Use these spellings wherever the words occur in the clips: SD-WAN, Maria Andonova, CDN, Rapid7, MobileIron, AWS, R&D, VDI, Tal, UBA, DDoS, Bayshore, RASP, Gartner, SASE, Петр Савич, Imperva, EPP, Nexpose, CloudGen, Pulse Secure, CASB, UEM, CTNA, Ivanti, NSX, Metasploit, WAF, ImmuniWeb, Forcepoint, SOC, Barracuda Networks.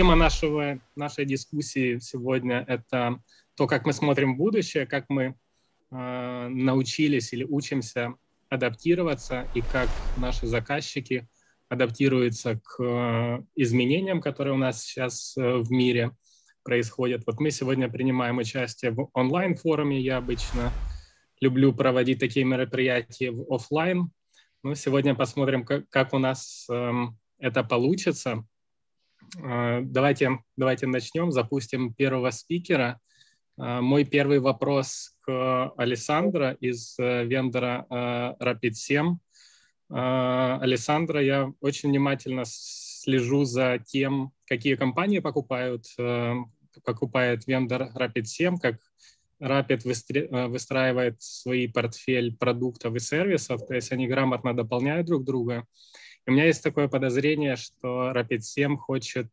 Тема нашей дискуссии сегодня – это то, как мы смотрим в будущее, как мы научились или учимся адаптироваться и как наши заказчики адаптируются к изменениям, которые у нас сейчас в мире происходят. Вот мы сегодня принимаем участие в онлайн-форуме. Я обычно люблю проводить такие мероприятия в офлайн. Ну, сегодня посмотрим, как у нас это получится. Давайте начнем, запустим первого спикера. Мой первый вопрос к Александру из вендора Rapid7. Александра, я очень внимательно слежу за тем, какие компании покупает вендор Rapid7, как Rapid выстраивает свой портфель продуктов и сервисов, то есть они грамотно дополняют друг друга. И у меня есть такое подозрение, что Rapid7 хочет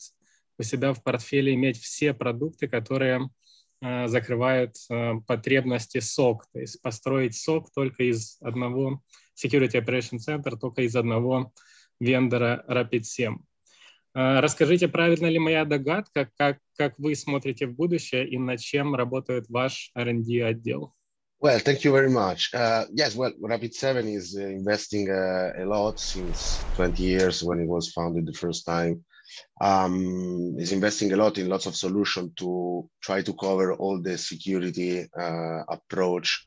у себя в портфеле иметь все продукты, которые закрывают потребности SOC, то есть построить SOC только из одного Security Operations Center, только из одного вендора Rapid7. Расскажите, правильно ли моя догадка, как вы смотрите в будущее и над чем работает ваш R&D отдел? Well, thank you very much. Yes, well, Rapid7 is investing a lot since 20 years when it was founded the first time. Is investing a lot in lots of solutions to try to cover all the security approach.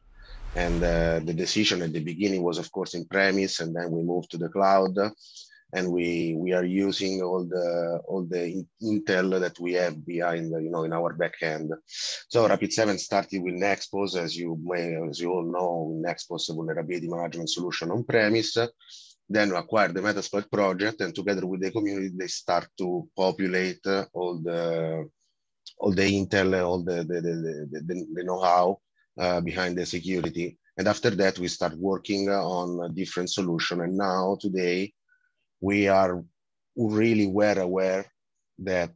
And the decision at the beginning was, of course, in premise, and then we moved to the cloud. And we are using all the intel that we have behind, you know, in our backend. So Rapid7 started with Nexpose, as you all know, Nexpose vulnerability management solution on premise. Then acquired the Metasploit project, and together with the community, they start to populate all the intel, all the know-how behind the security. And after that, we start working on a different solution. And now today, we are really well aware that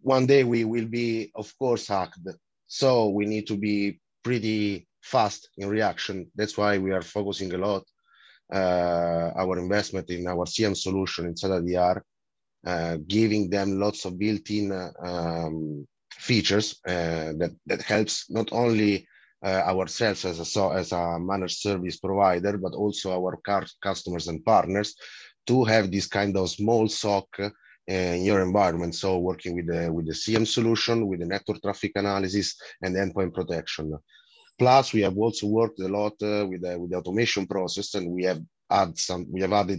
one day we will be, of course, hacked. So we need to be pretty fast in reaction. That's why we are focusing a lot our investment in our CM solution inside of EDR, giving them lots of built-in features that helps not only ourselves as a managed service provider, but also our customers and partners to have this kind of small SOC in your environment. So working with the CM solution, with the network traffic analysis and endpoint protection. Plus, we have also worked a lot with the automation process, and we have added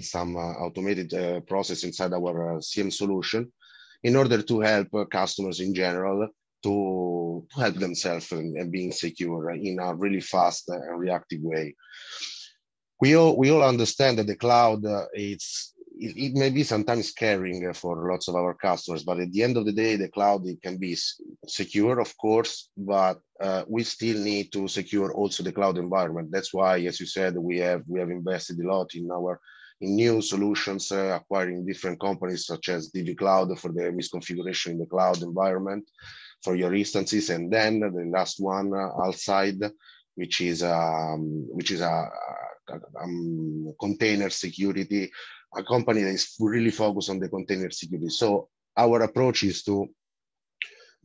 some automated process inside our CM solution in order to help customers in general to help themselves and being secure in a really fast and reactive way. We all understand that the cloud, it may be sometimes scaring for lots of our customers, but at the end of the day, the cloud, it can be secure, of course, but we still need to secure also the cloud environment. That's why, as you said, we have invested a lot in new solutions, acquiring different companies such as DV Cloud for the misconfiguration in the cloud environment for your instances. And then the last one, outside, which is a container security, a company that is really focused on the container security. So our approach is to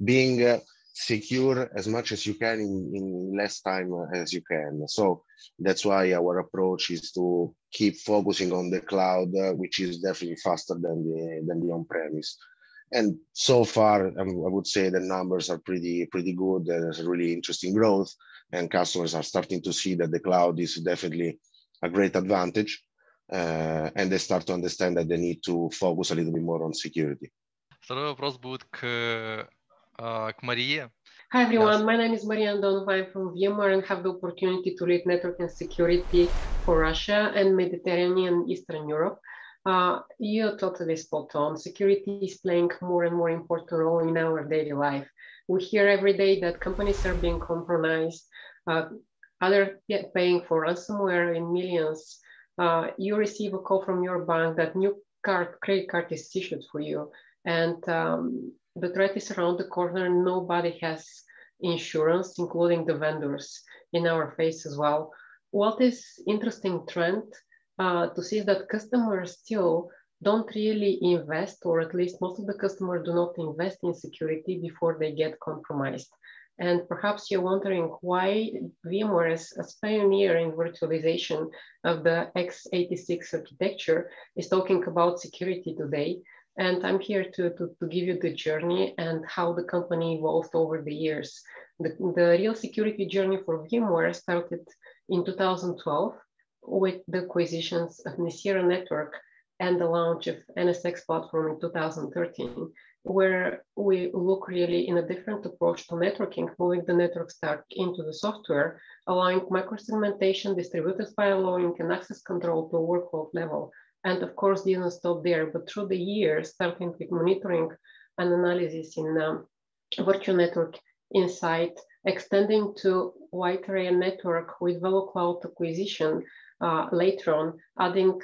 being secure as much as you can in less time as you can. So that's why our approach is to keep focusing on the cloud, which is definitely faster than the on-premise. And so far, I would say the numbers are pretty good. There's really interesting growth, and customers are starting to see that the cloud is definitely a great advantage. And they start to understand that they need to focus a little bit more on security. Второй вопрос будет к Марии. Hi everyone, my name is Maria Andonova. I'm from VMware and have the opportunity to lead network and security for Russia and Mediterranean and Eastern Europe. You're totally spot on. Security is playing more and more important role in our daily life. We hear every day that companies are being compromised, others paying for ransomware in millions. You receive a call from your bank that new credit card is issued for you, and the threat is around the corner. Nobody has insurance, including the vendors in our face as well. What is interesting trend to see that customers still don't really invest, or at least most of the customers do not invest in security before they get compromised. And perhaps you're wondering why VMware, as pioneer in virtualization of the x86 architecture, is talking about security today. And I'm here to give you the journey and how the company evolved over the years. The real security journey for VMware started in 2012 with the acquisitions of Nexpose Network and the launch of NSX platform in 2013, where we look really in a different approach to networking, moving the network stack into the software, allowing microsegmentation, distributed firewalling, and access control to a workload level. And of course, didn't stop there, but through the years, starting with monitoring and analysis in virtual network insight, extending to wide area network with VeloCloud acquisition later on, adding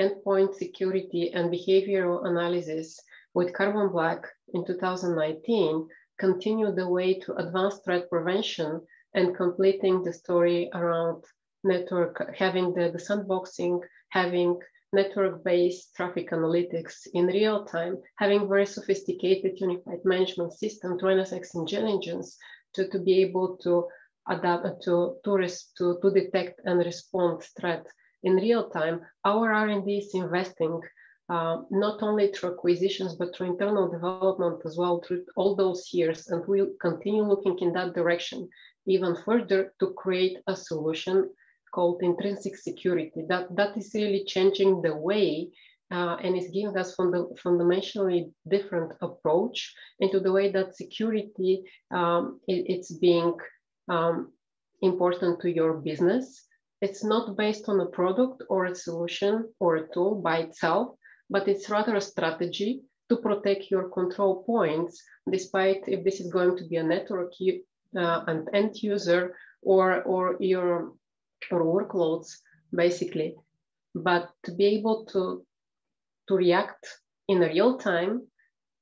endpoint security and behavioral analysis with Carbon Black in 2019, continued the way to advanced threat prevention and completing the story around network, having the sandboxing, having network-based traffic analytics in real time, having very sophisticated unified management system to NSX intelligence to be able to adapt to detect and respond threat in real time. Our R&D is investing not only through acquisitions, but through internal development as well through all those years. And we'll continue looking in that direction even further to create a solution called intrinsic security. That is really changing the way and is giving us fundamentally different approach into the way that security it's being important to your business. It's not based on a product or a solution or a tool by itself, but it's rather a strategy to protect your control points, despite if this is going to be a network an end user or workloads, basically. But to be able to react in real time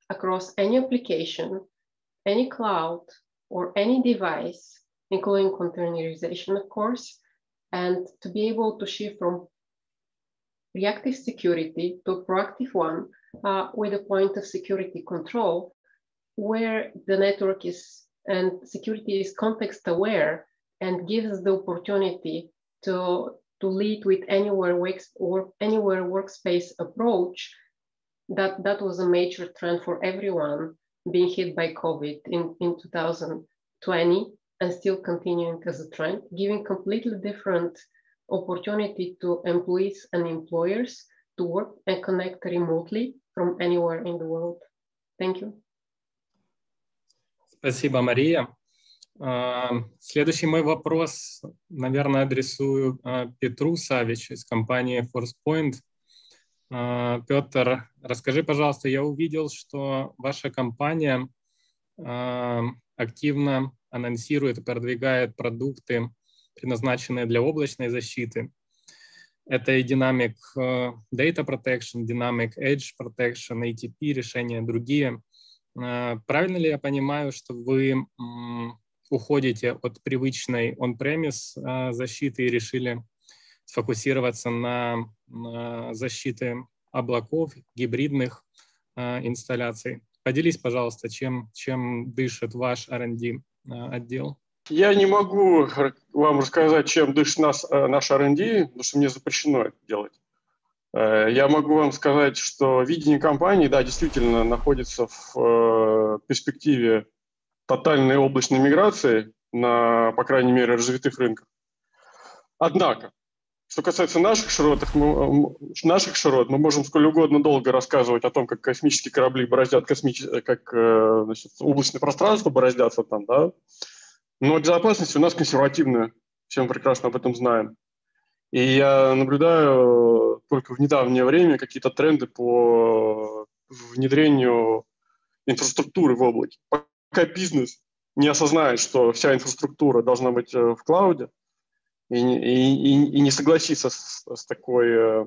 across any application, any cloud, or any device, including containerization, of course, and to be able to shift from reactive security to a proactive one with a point of security control, where the network is and security is context aware, and gives us the opportunity to lead with anywhere works or anywhere workspace approach. That was a major trend for everyone being hit by COVID in 2020 and still continuing as a trend, giving completely different opportunity to employees and employers to work and connect remotely from anywhere in the world. Thank you. Спасибо, Мария. Следующий мой вопрос, наверное, адресую Петру Савичу из компании Forcepoint. Петр, расскажи, пожалуйста, я увидел, что ваша компания активно анонсирует и продвигает продукты, предназначенные для облачной защиты. Это и Dynamic Data Protection, Dynamic Edge Protection, ATP, решения другие. Правильно ли я понимаю, что вы уходите от привычной он-премис защиты и решили сфокусироваться на защите облаков, гибридных инсталляций? Поделись, пожалуйста, чем дышит ваш R&D отдел? Я не могу вам рассказать, чем дышит наш R&D, потому что мне запрещено это делать. Я могу вам сказать, что видение компании, да, действительно находится в перспективе тотальной облачной миграции на, по крайней мере, развитых рынках. Однако, что касается наших широт, мы можем сколь угодно долго рассказывать о том, как космические корабли бороздят, как облачное пространство бороздятся там, да. Но безопасность у нас консервативная, все мы прекрасно об этом знаем. И я наблюдаю только в недавнее время какие-то тренды по внедрению инфраструктуры в облаке. Пока бизнес не осознает, что вся инфраструктура должна быть в клауде, и не согласится с такой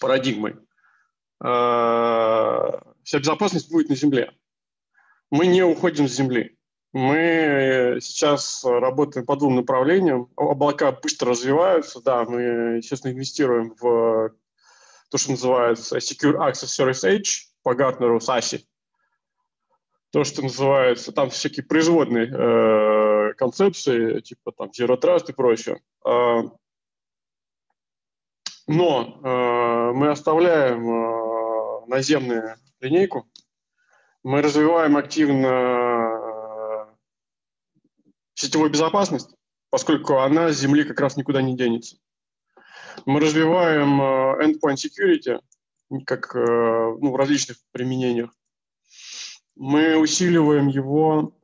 парадигмой, вся безопасность будет на земле. Мы не уходим с земли. Мы сейчас работаем по двум направлениям. Облака быстро развиваются. Да, мы, естественно, инвестируем в то, что называется Secure Access Service Edge по Гартнеру SASE. То, что называется, там всякие производные концепции, типа там Zero Trust и прочее. Но мы оставляем наземную линейку, мы развиваем активно сетевую безопасность, поскольку она с земли как раз никуда не денется. Мы развиваем endpoint security как, в различных применениях. Мы усиливаем его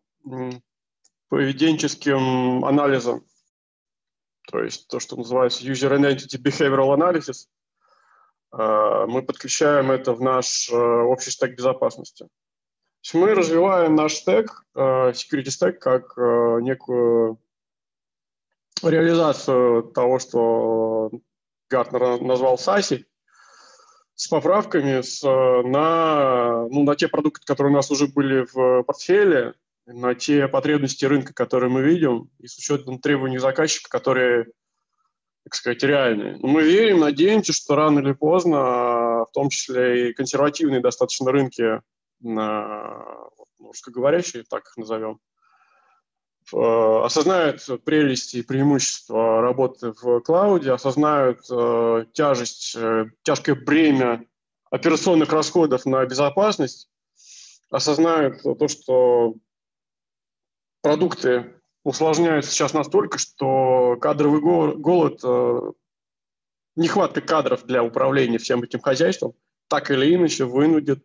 поведенческим анализом, то есть то, что называется User Identity Behavioral Analysis. Мы подключаем это в наш общий стек безопасности. То есть мы развиваем наш стек, security стек, как некую реализацию того, что Гартнер назвал SASE, с поправками на те продукты, которые у нас уже были в портфеле, на те потребности рынка, которые мы видим, и с учетом требований заказчика, которые, так сказать, реальные. Но мы верим, надеемся, что рано или поздно, в том числе и консервативные достаточно рынки, русскоговорящие, так их назовем, осознают прелести и преимущества работы в клауде, осознают тяжкое бремя операционных расходов на безопасность, осознают то, что продукты усложняются сейчас настолько, что кадровый голод, нехватка кадров для управления всем этим хозяйством, так или иначе вынудит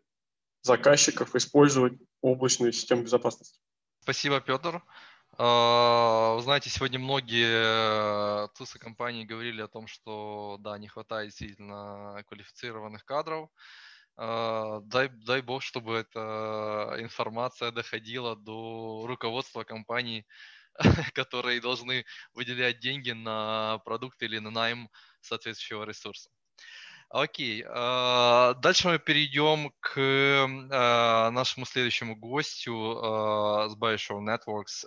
заказчиков использовать облачную систему безопасности. Спасибо, Петр. Вы знаете, сегодня многие тусы компаний говорили о том, что да, не хватает сильно квалифицированных кадров. Дай бог, чтобы эта информация доходила до руководства компаний, которые должны выделять деньги на продукты или на найм соответствующего ресурса. Окей. Дальше мы перейдем к нашему следующему гостю с Bayshore Networks,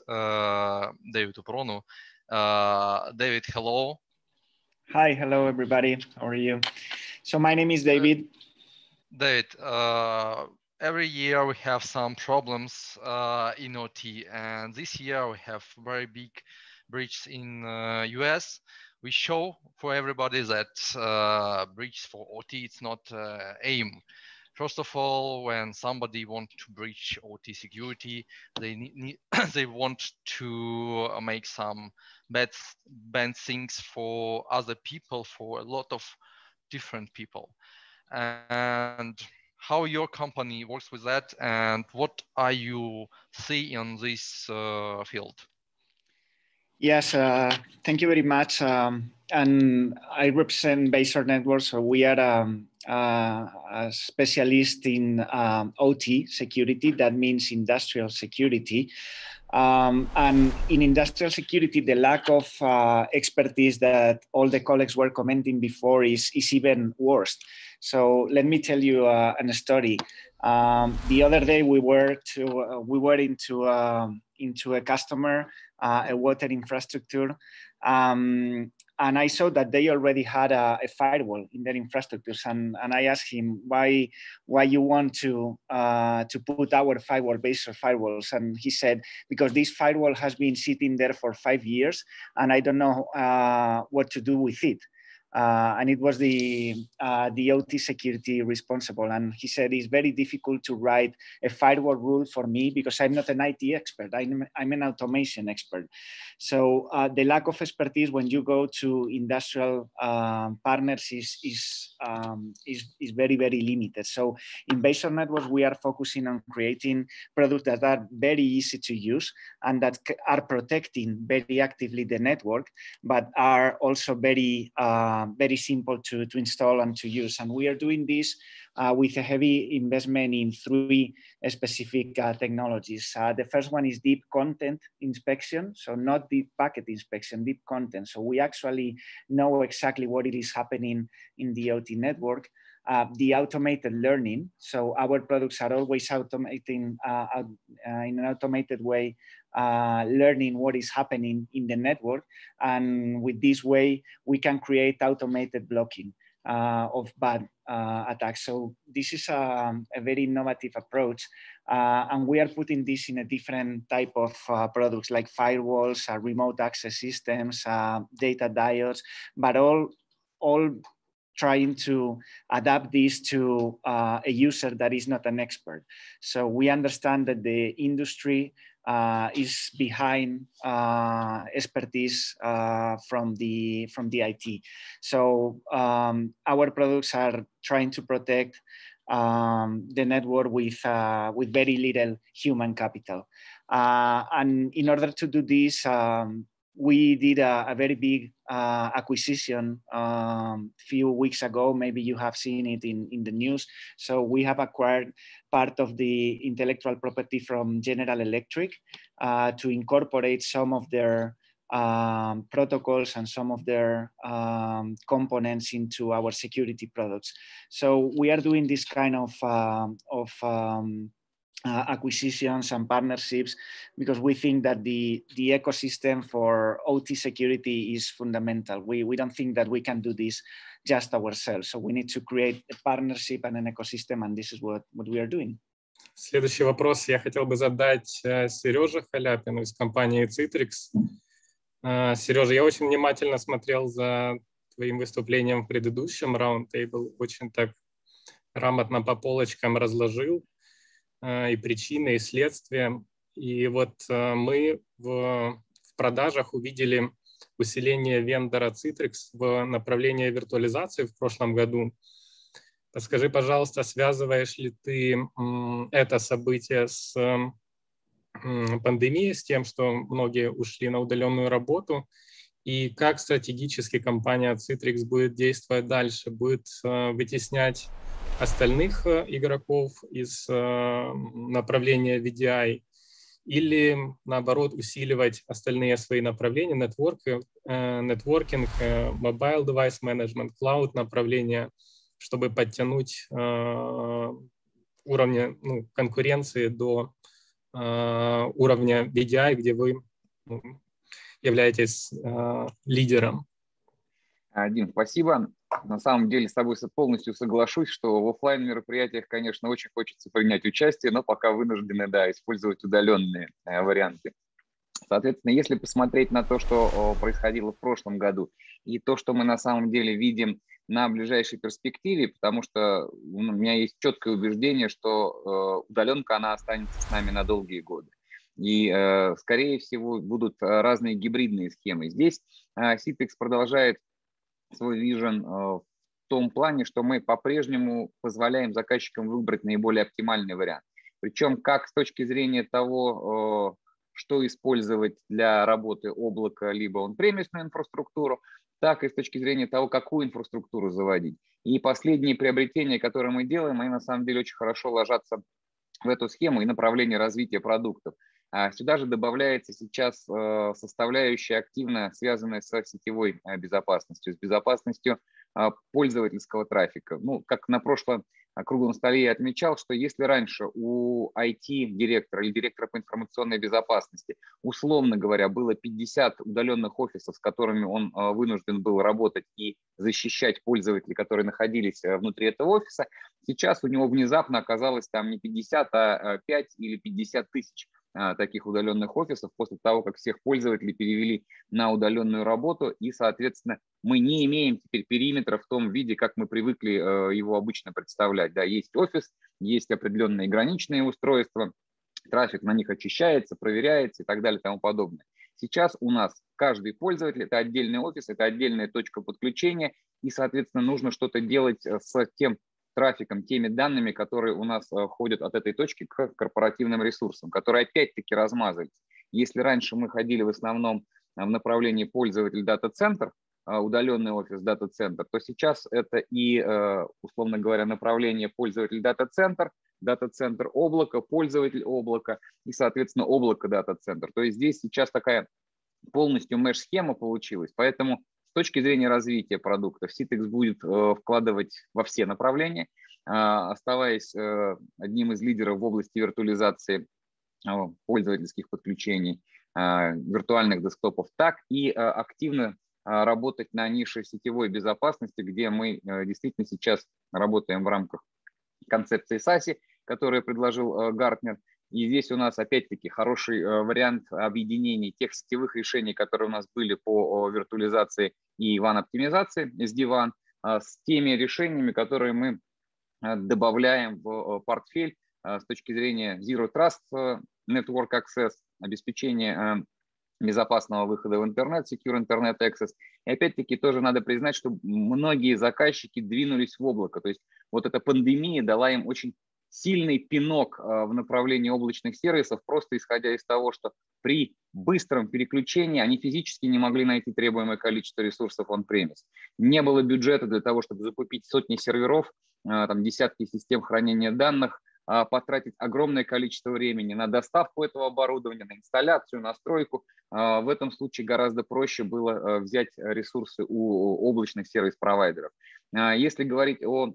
Дэвиду Прону. David, hello. Hi, hello everybody. How are you? So my name is David. David, every year we have some problems in OT, and this year we have very big breaches in US. We show for everybody that breach for OT, it's not AIM. First of all, when somebody wants to breach OT security, they want to make some bad things for other people, for a lot of different people. And how your company works with that, and what are you seeing in this field? Yes, thank you very much. And I represent Bayshore Networks, so we are a specialist in OT security. That means industrial security. And in industrial security, the lack of expertise that all the colleagues were commenting before is even worse. So let me tell you a story. The other day we were into a customer, a water infrastructure, and I saw that they already had a firewall in their infrastructures, and I asked him why you want to put our firewall based on firewalls, and he said because this firewall has been sitting there for 5 years and I don't know what to do with it. And it was the OT security responsible. And he said, it's very difficult to write a firewall rule for me because I'm not an IT expert. I'm an automation expert. So the lack of expertise when you go to industrial partners is very, very limited. So in Bayshore Networks, we are focusing on creating products that are very easy to use and that are protecting very actively the network, but are also very simple to install and to use. And we are doing this with a heavy investment in three specific technologies. The first one is deep content inspection. So not deep packet inspection, deep content. So we actually know exactly what it is happening in the OT network. The automated learning. So our products are always automating in an automated way, learning what is happening in the network. And with this way, we can create automated blocking. of bad attacks. So this is a very innovative approach, and we are putting this in a different type of products like firewalls, remote access systems, data diodes, but all trying to adapt this to a user that is not an expert. So we understand that the industry is behind expertise from the IT. So our products are trying to protect the network with very little human capital. And in order to do this, we did a very big acquisition a few weeks ago. Maybe you have seen it in the news. So we have acquired part of the intellectual property from General Electric to incorporate some of their protocols and some of their components into our security products. So we are doing this kind of acquisitions and partnerships because we think that the ecosystem for OT security is fundamental. We don't think that we can do this just ourselves. So we need to create a partnership and an ecosystem, and this is what we are doing. Следующий вопрос я хотел бы задать Сереже Халяпину из компании Citrix. Сережа, я очень внимательно смотрел за твоим выступлением в предыдущем раундтейбл, очень так грамотно по полочкам разложил и причины, и следствия. И вот мы в продажах увидели усиление вендора Citrix в направлении виртуализации в прошлом году. Подскажи, пожалуйста, связываешь ли ты это событие с пандемией, с тем, что многие ушли на удаленную работу? И как стратегически компания Citrix будет действовать дальше? Будет вытеснять остальных игроков из направления VDI или, наоборот, усиливать остальные свои направления, нетворкинг, mobile device management, cloud направления, чтобы подтянуть уровни конкуренции до уровня VDI, где вы являетесь лидером? Дим, спасибо. На самом деле с тобой полностью соглашусь, что в офлайн-мероприятиях, конечно, очень хочется принять участие, но пока вынуждены, да, использовать удаленные варианты. Соответственно, если посмотреть на то, что происходило в прошлом году, и то, что мы на самом деле видим на ближайшей перспективе, потому что у меня есть четкое убеждение, что удаленка, она останется с нами на долгие годы. И, скорее всего, будут разные гибридные схемы. Здесь Citrix продолжает свой вижен в том плане, что мы по-прежнему позволяем заказчикам выбрать наиболее оптимальный вариант. Причем как с точки зрения того, что использовать для работы облака, либо он-премисную инфраструктуру, так и с точки зрения того, какую инфраструктуру заводить. И последние приобретения, которые мы делаем, они на самом деле очень хорошо ложатся в эту схему и направление развития продуктов. Сюда же добавляется сейчас составляющая, активно связанная с сетевой безопасностью, с безопасностью пользовательского трафика. Ну, как на прошлом круглом столе я отмечал, что если раньше у IT-директора или директора по информационной безопасности, условно говоря, было 50 удаленных офисов, с которыми он вынужден был работать и защищать пользователей, которые находились внутри этого офиса, сейчас у него внезапно оказалось там не 50, а 5 или 50 тысяч таких удаленных офисов после того, как всех пользователей перевели на удаленную работу, и, соответственно, мы не имеем теперь периметра в том виде, как мы привыкли его обычно представлять. Да, есть офис, есть определенные граничные устройства, трафик на них очищается, проверяется и так далее и тому подобное. Сейчас у нас каждый пользователь – это отдельный офис, это отдельная точка подключения, и, соответственно, нужно что-то делать с тем трафиком, теми данными, которые у нас ходят от этой точки к корпоративным ресурсам, которые опять-таки размазались. Если раньше мы ходили в основном в направлении пользователь-дата-центр, удаленный офис дата-центр, то сейчас это и, условно говоря, направление пользователь-дата-центр, дата-центр облака, пользователь облака и, соответственно, облако-дата-центр. То есть здесь сейчас такая полностью меш-схема получилась, поэтому с точки зрения развития продуктов Citrix будет вкладывать во все направления, оставаясь одним из лидеров в области виртуализации пользовательских подключений, виртуальных десктопов, так и активно работать на нише сетевой безопасности, где мы действительно сейчас работаем в рамках концепции SASE, которую предложил Гартнер. И здесь у нас опять-таки хороший вариант объединения тех сетевых решений, которые у нас были по виртуализации и WAN-оптимизации, SD-WAN, с теми решениями, которые мы добавляем в портфель с точки зрения Zero Trust, Network Access, обеспечения безопасного выхода в интернет, Secure Internet Access. И опять-таки тоже надо признать, что многие заказчики двинулись в облако. То есть вот эта пандемия дала им очень сильный пинок в направлении облачных сервисов, просто исходя из того, что при быстром переключении они физически не могли найти требуемое количество ресурсов on-premise. Не было бюджета для того, чтобы закупить сотни серверов, там, десятки систем хранения данных, потратить огромное количество времени на доставку этого оборудования, на инсталляцию, настройку. В этом случае гораздо проще было взять ресурсы у облачных сервис-провайдеров. Если говорить о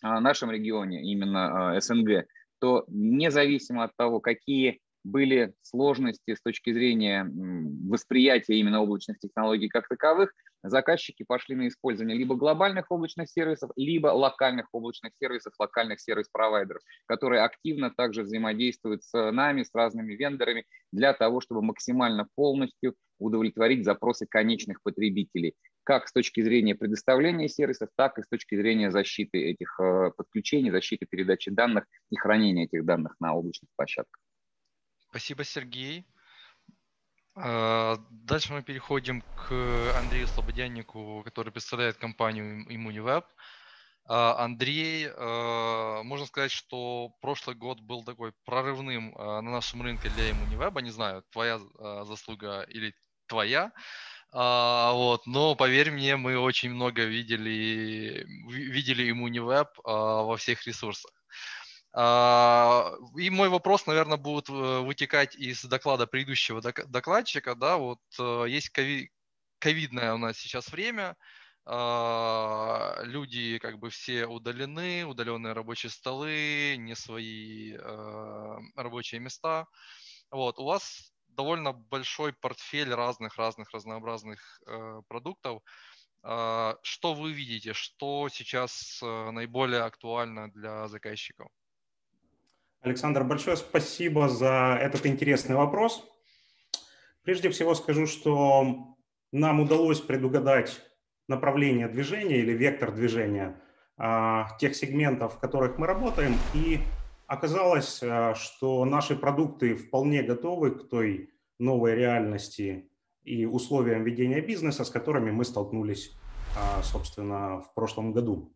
нашем регионе, именно СНГ, то независимо от того, какие были сложности с точки зрения восприятия именно облачных технологий как таковых, заказчики пошли на использование либо глобальных облачных сервисов, либо локальных облачных сервисов, локальных сервис-провайдеров, которые активно также взаимодействуют с нами, с разными вендорами для того, чтобы максимально полностью удовлетворить запросы конечных потребителей, как с точки зрения предоставления сервисов, так и с точки зрения защиты этих подключений, защиты передачи данных и хранения этих данных на облачных площадках. Спасибо, Сергей. Дальше мы переходим к Андрею Слободянику, который представляет компанию ImmuniWeb. Андрей, можно сказать, что прошлый год был такой прорывным на нашем рынке для ImmuniWeb. Не знаю, твоя заслуга или твоя. Вот, но поверь мне, мы очень много видели ImmuniWeb во всех ресурсах. И мой вопрос, наверное, будет вытекать из доклада предыдущего докладчика. Да, вот есть ковидное у нас сейчас время, люди как бы все удалены, удаленные рабочие столы, не свои рабочие места. Вот, у вас довольно большой портфель разнообразных продуктов. Что вы видите, что сейчас наиболее актуально для заказчиков? Александр, большое спасибо за этот интересный вопрос. Прежде всего скажу, что нам удалось предугадать направление движения или вектор движения тех сегментов, в которых мы работаем, и оказалось, что наши продукты вполне готовы к той новой реальности и условиям ведения бизнеса, с которыми мы столкнулись, собственно, в прошлом году.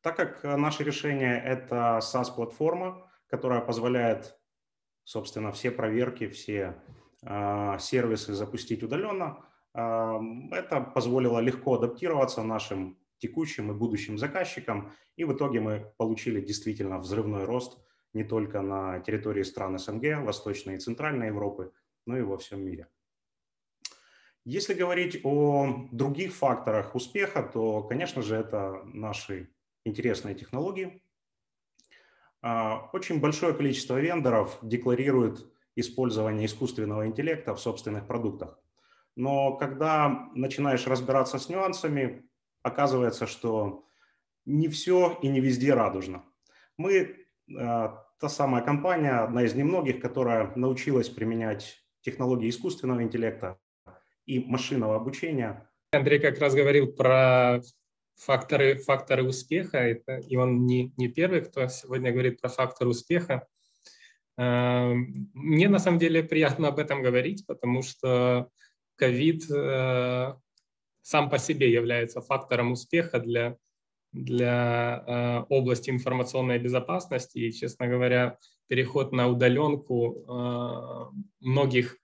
Так как наше решение – это SaaS-платформа, которая позволяет, собственно, все проверки, все сервисы запустить удаленно, это позволило легко адаптироваться нашим текущим и будущим заказчикам. И в итоге мы получили действительно взрывной рост не только на территории стран СНГ, Восточной и Центральной Европы, но и во всем мире. Если говорить о других факторах успеха, то, конечно же, это наши интересные технологии. Очень большое количество вендоров декларирует использование искусственного интеллекта в собственных продуктах. Но когда начинаешь разбираться с нюансами, оказывается, что не все и не везде радужно. Мы, та самая компания, одна из немногих, которая научилась применять технологии искусственного интеллекта и машинного обучения. Андрей как раз говорил про факторы успеха, и он не первый, кто сегодня говорит про факторы успеха. Мне на самом деле приятно об этом говорить, потому что ковид сам по себе является фактором успеха для области информационной безопасности. И, честно говоря, переход на удаленку многих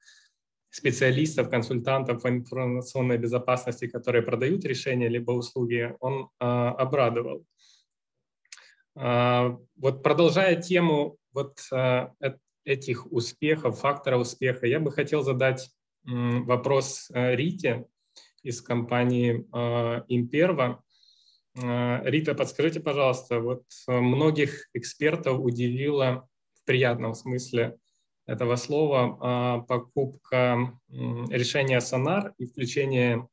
специалистов, консультантов по информационной безопасности, которые продают решения либо услуги, он обрадовал. Вот продолжая тему вот этих успехов, фактора успеха, я бы хотел задать вопрос Рите из компании Imperva. Рита, подскажите, пожалуйста, вот многих экспертов удивило в приятном смысле этого слова покупка решения Sonar и включение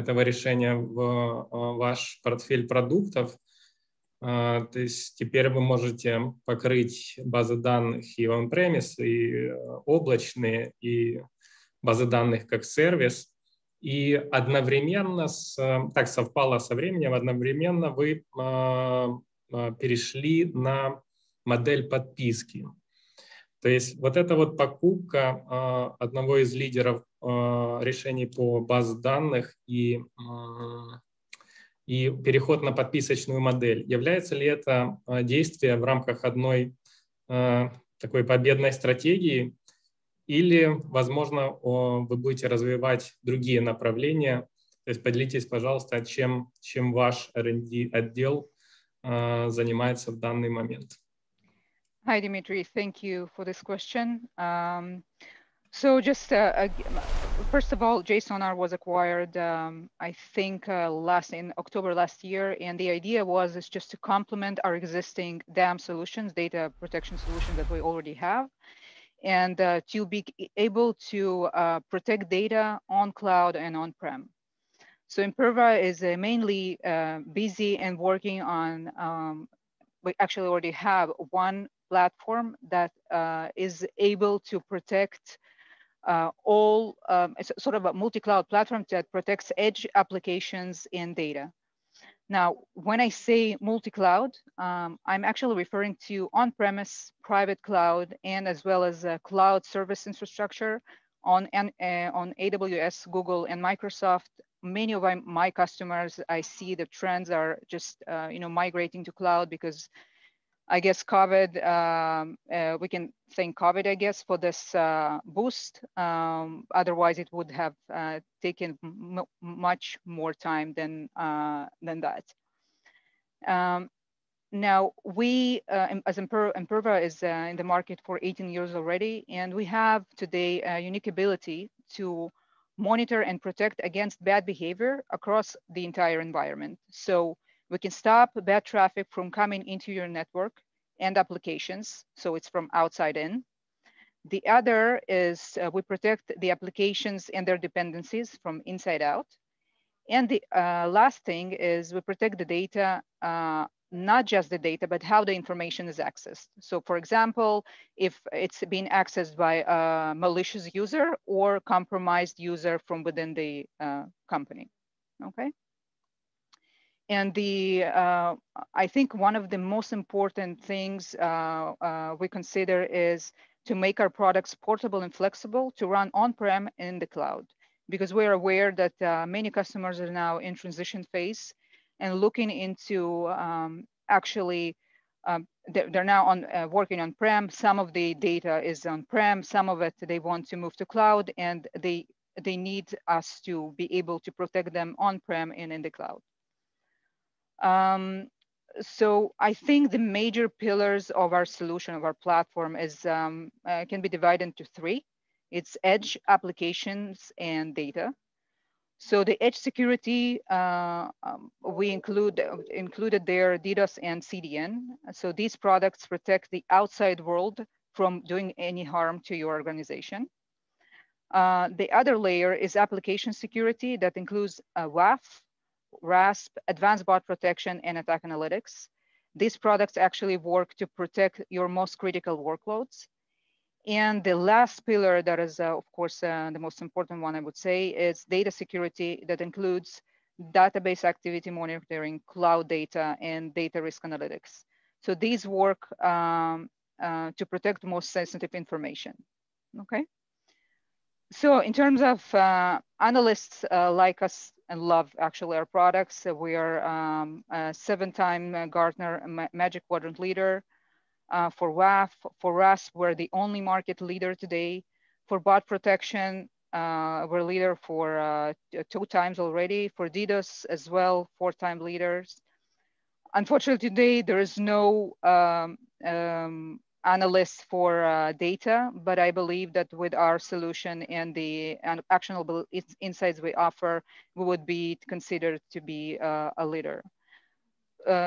этого решения в ваш портфель продуктов. То есть теперь вы можете покрыть базы данных и on-premise, и облачные, и базы данных как сервис. И одновременно, так совпало со временем, одновременно вы перешли на модель подписки. То есть вот эта вот покупка одного из лидеров решений по базе данных и переход на подписочную модель. Является ли это действие в рамках одной такой победной стратегии? Или, возможно, вы будете развивать другие направления? То есть поделитесь, пожалуйста, чем ваш R&D отдел занимается в данный момент. Hi, Dimitri. Thank you for this question. So just, first of all, JSONR was acquired, I think, in October last year. And the idea was just to complement our existing DAM solutions, data protection solutions that we already have, and to be able to protect data on cloud and on-prem. So Imperva is mainly busy and working on, we actually already have one platform that is able to protect all, it's sort of a multi-cloud platform that protects edge applications and data. Now, when I say multi-cloud, I'm actually referring to on-premise, private cloud, and as well as cloud service infrastructure on AWS, Google, and Microsoft. Many of my customers, I see the trends are just migrating to cloud because I guess COVID, we can thank COVID, I guess, for this boost. Otherwise, it would have taken much more time than that. Now, we, as Imperva, is in the market for 18 years already, and we have today a unique ability to monitor and protect against bad behavior across the entire environment. So we can stop bad traffic from coming into your network and applications. So it's from outside in. The other is we protect the applications and their dependencies from inside out. And the last thing is we protect the data, not just the data, but how the information is accessed. So for example, if it's been accessed by a malicious user or compromised user from within the company, okay? And the, I think one of the most important things we consider is to make our products portable and flexible to run on-prem and in the cloud, because we're aware that many customers are now in transition phase and looking into actually, they're now on working on-prem. Some of the data is on-prem, some of it they want to move to cloud, and they need us to be able to protect them on-prem and in the cloud. So I think the major pillars of our solution, of our platform is, can be divided into three. It's edge, applications, and data. So the edge security, we included there DDoS and CDN. So these products protect the outside world from doing any harm to your organization. The other layer is application security that includes WAF, RASP, advanced bot protection, and attack analytics. These products actually work to protect your most critical workloads. And the last pillar that is, of course, the most important one, I would say, is data security that includes database activity monitoring, cloud data, and data risk analytics. So these work to protect most sensitive information, okay? So in terms of analysts like us and love actually our products, we are a 7-time Gartner Magic Quadrant leader for WAF. For RASP, we're the only market leader today. For bot protection, we're leader for 2 times already. For DDoS as well, 4-time leaders. Unfortunately today, there is no analysts for data, but I believe that with our solution and the actionable insights we offer, we would be considered to be a leader.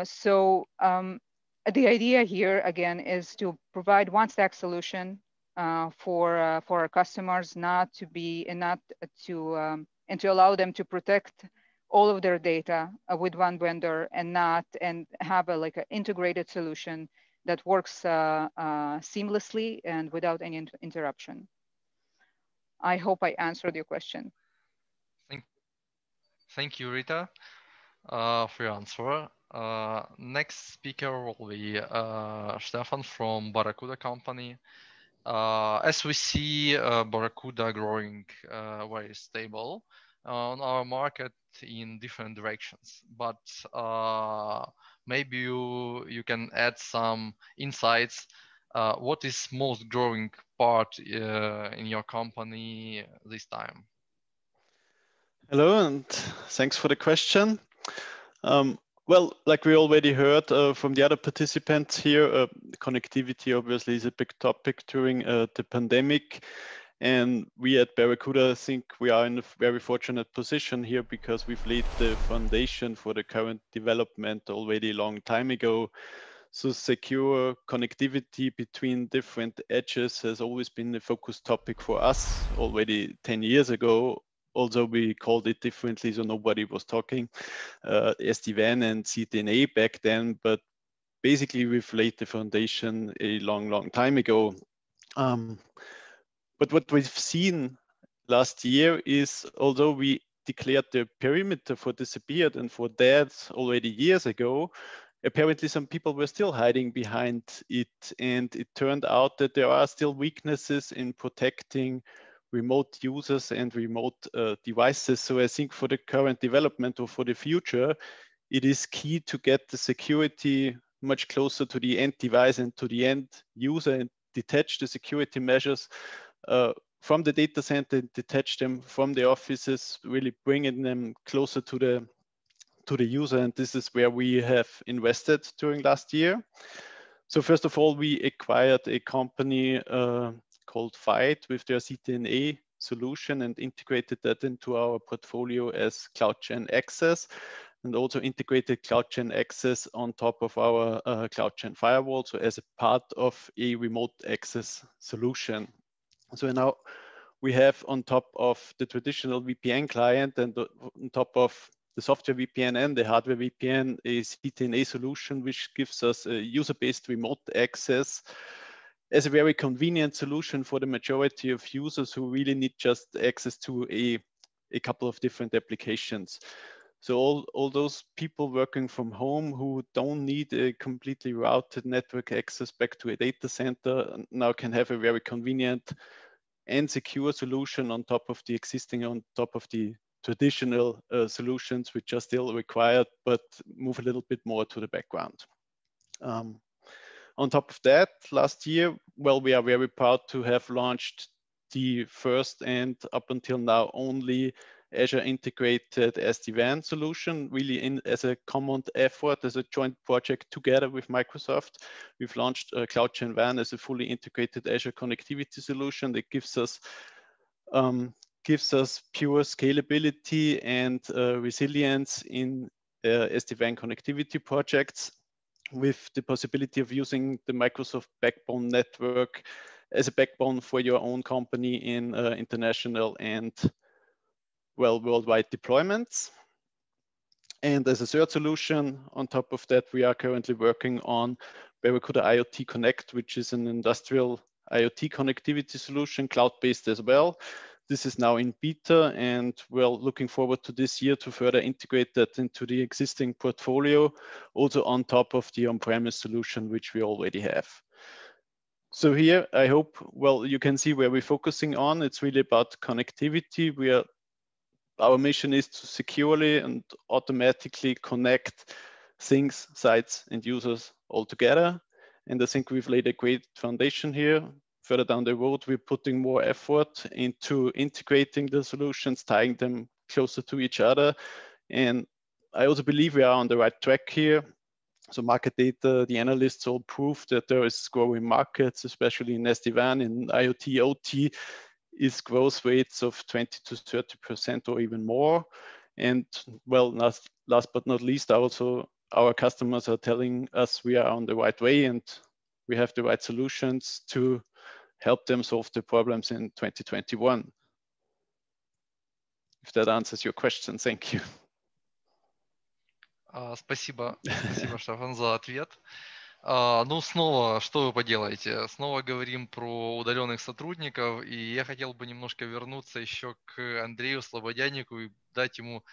So the idea here again is to provide one-stack solution for our customers, not to be and to allow them to protect all of their data with one vendor and not, and have a, like an integrated solution that works seamlessly and without any interruption. I hope I answered your question. Thank you, Rita, for your answer. Next speaker will be Stefan from Barracuda company. As we see, Barracuda growing very stable on our market in different directions, but maybe you can add some insights. What is most growing part in your company this time? Hello, and thanks for the question. Well, like we already heard from the other participants here, connectivity obviously is a big topic during the pandemic. And we at Barracuda think we are in a very fortunate position here because we've laid the foundation for the current development already a long time ago. So secure connectivity between different edges has always been a focus topic for us already 10 years ago. Although we called it differently, so nobody was talking SD-WAN and CTNA back then, but basically we've laid the foundation a long, long time ago. But what we've seen last year is, although we declared the perimeter for disappeared and for dead already years ago, apparently some people were still hiding behind it. And it turned out that there are still weaknesses in protecting remote users and remote devices. So I think for the current development or for the future, it is key to get the security much closer to the end device and to the end user, and detach the security measures from the data center, detach them from the offices, really bringing them closer to the user. And this is where we have invested during last year. So first of all, we acquired a company called Fight with their CTNA solution and integrated that into our portfolio as CloudGen Access, and also integrated CloudGen Access on top of our CloudGen firewall, so as a part of a remote access solution. So now we have, on top of the traditional VPN client and on top of the software VPN and the hardware VPN, a CTNA solution which gives us a user-based remote access as a very convenient solution for the majority of users who really need just access to a couple of different applications. So all those people working from home who don't need a completely routed network access back to a data center now can have a very convenient and secure solution on top of the existing, on top of the traditional solutions, which are still required, but move a little bit more to the background. On top of that, last year, well, we are very proud to have launched the first and up until now only Azure integrated SD-WAN solution, really as a common effort, as a joint project together with Microsoft. We've launched CloudGen WAN as a fully integrated Azure connectivity solution that gives us pure scalability and resilience in SD-WAN connectivity projects, with the possibility of using the Microsoft backbone network as a backbone for your own company in international and, well, worldwide deployments. And as a third solution, on top of that, we are currently working on Barracuda IoT Connect, which is an industrial IoT connectivity solution, cloud-based as well. This is now in beta, and we're looking forward to this year to further integrate that into the existing portfolio, also on top of the on-premise solution, which we already have. So here, I hope, well, you can see where we're focusing on. It's really about connectivity. Our mission is to securely and automatically connect things, sites, and users all together. And I think we've laid a great foundation here. Further down the road, we're putting more effort into integrating the solutions, tying them closer to each other. And I also believe we are on the right track here. So market data, the analysts all prove that there is growing markets, especially in SD-WAN, in IoT, OT, is growth rates of 20 to 30% or even more. And well, last but not least, also our customers are telling us we are on the right way and we have the right solutions to help them solve the problems in 2021. If that answers your question, thank you. Спасибо, Штефан, за ответ. Ну, снова, что вы поделаете? Снова говорим про удаленных сотрудников, и я хотел бы немножко вернуться еще к Андрею Слободянику и дать ему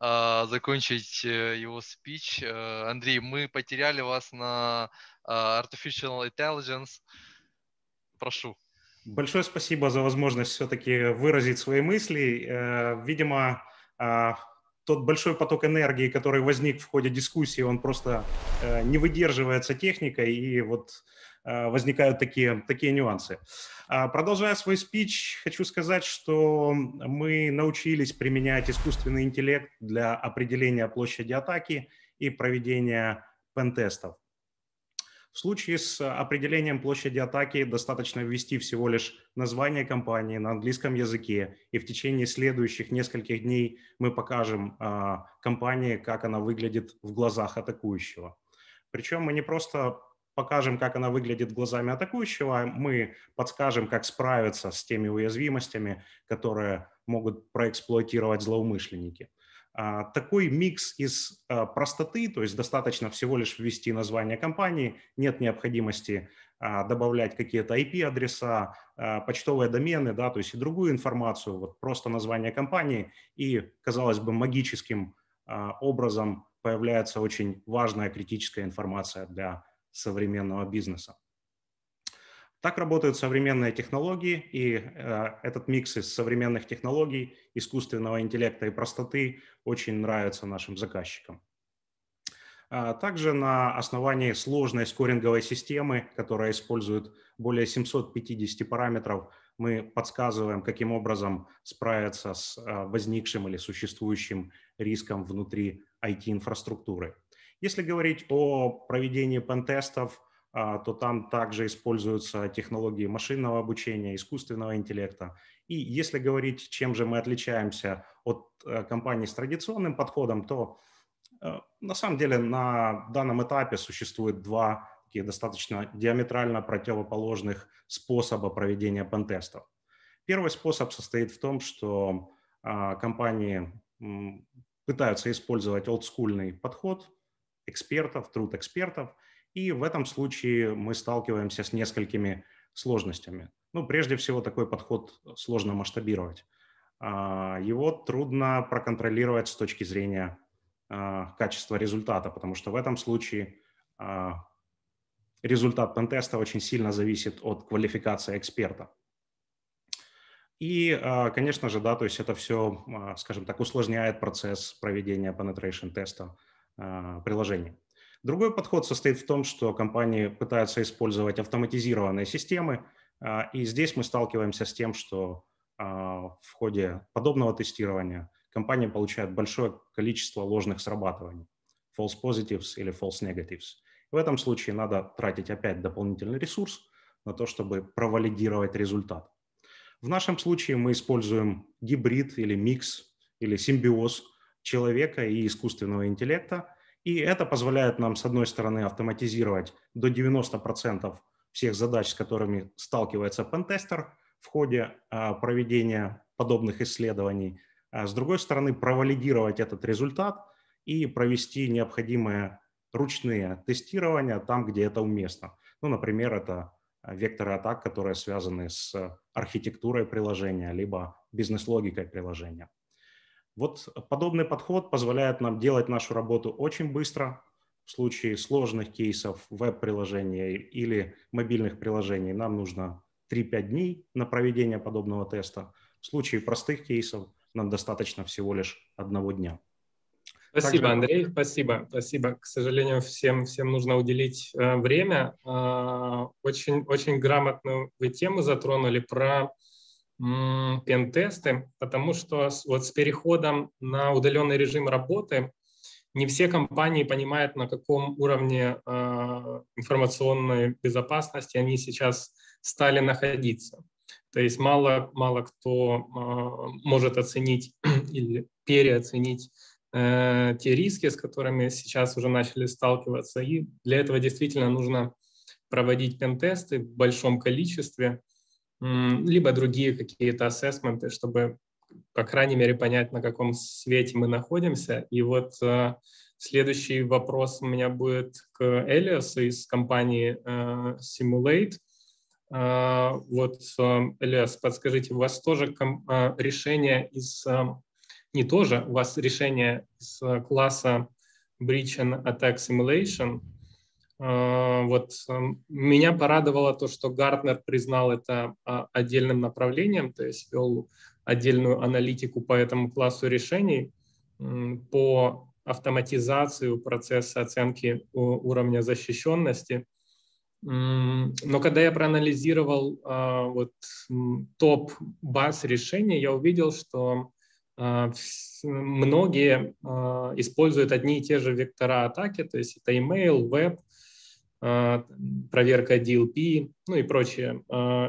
закончить его спич. Андрей, мы потеряли вас на Artificial Intelligence. Прошу. Большое спасибо за возможность все-таки выразить свои мысли. Видимо, тот большой поток энергии, который возник в ходе дискуссии, он просто не выдерживается техникой, и вот возникают такие нюансы. Продолжая свой спич, хочу сказать, что мы научились применять искусственный интеллект для определения площади атаки и проведения пентестов. В случае с определением площади атаки достаточно ввести всего лишь название компании на английском языке, и в течение следующих нескольких дней мы покажем компании, как она выглядит в глазах атакующего. Причем мы не просто покажем, как она выглядит глазами атакующего, мы подскажем, как справиться с теми уязвимостями, которые могут проэксплуатировать злоумышленники. Такой микс из простоты, то есть достаточно всего лишь ввести название компании, нет необходимости добавлять какие-то IP-адреса, почтовые домены, да, то есть и другую информацию, вот просто название компании, и, казалось бы, магическим образом появляется очень важная критическая информация для современного бизнеса. Так работают современные технологии, и этот микс из современных технологий, искусственного интеллекта и простоты очень нравится нашим заказчикам. Также на основании сложной скоринговой системы, которая использует более 750 параметров, мы подсказываем, каким образом справиться с возникшим или существующим риском внутри IT-инфраструктуры. Если говорить о проведении пентестов, то там также используются технологии машинного обучения, искусственного интеллекта. И если говорить, чем же мы отличаемся от компаний с традиционным подходом, то на самом деле на данном этапе существует два такие достаточно диаметрально противоположных способа проведения пентестов. Первый способ состоит в том, что компании пытаются использовать олдскульный подход экспертов, труд экспертов, и в этом случае мы сталкиваемся с несколькими сложностями. Ну, прежде всего, такой подход сложно масштабировать. Его трудно проконтролировать с точки зрения качества результата, потому что в этом случае результат пентеста очень сильно зависит от квалификации эксперта. И, конечно же, да, то есть это все, скажем так, усложняет процесс проведения penetration-теста приложений. Другой подход состоит в том, что компании пытаются использовать автоматизированные системы, и здесь мы сталкиваемся с тем, что в ходе подобного тестирования компании получают большое количество ложных срабатываний, false positives или false negatives. В этом случае надо тратить опять дополнительный ресурс на то, чтобы провалидировать результат. В нашем случае мы используем гибрид или микс, или симбиоз человека и искусственного интеллекта, и это позволяет нам, с одной стороны, автоматизировать до 90% всех задач, с которыми сталкивается пентестер в ходе проведения подобных исследований. А с другой стороны, провалидировать этот результат и провести необходимые ручные тестирования там, где это уместно. Ну, например, это векторы атак, которые связаны с архитектурой приложения, либо бизнес-логикой приложения. Вот подобный подход позволяет нам делать нашу работу очень быстро. В случае сложных кейсов веб-приложения или мобильных приложений нам нужно 3-5 дней на проведение подобного теста. В случае простых кейсов нам достаточно всего лишь одного дня. Спасибо, также... Андрей, спасибо. К сожалению, всем нужно уделить время. Очень грамотную вы тему затронули про... пентесты, потому что вот с переходом на удаленный режим работы не все компании понимают, на каком уровне информационной безопасности они сейчас стали находиться. То есть мало кто может оценить или переоценить те риски, с которыми сейчас уже начали сталкиваться. И для этого действительно нужно проводить пентесты в большом количестве, либо другие какие-то ассессменты, чтобы, по крайней мере, понять, на каком свете мы находимся. И вот Следующий вопрос у меня будет к Elias из компании Simulate. Вот, Elias, подскажите, у вас тоже решение из... Не тоже, у вас решение из класса Breach and Attack Simulation. Вот, меня порадовало то, что Гартнер признал это отдельным направлением, то есть вел отдельную аналитику по этому классу решений, по автоматизации процесса оценки уровня защищенности. Но когда я проанализировал вот, топ-баз решений, я увидел, что многие используют одни и те же вектора атаки, то есть это email, веб, проверка DLP, ну и прочие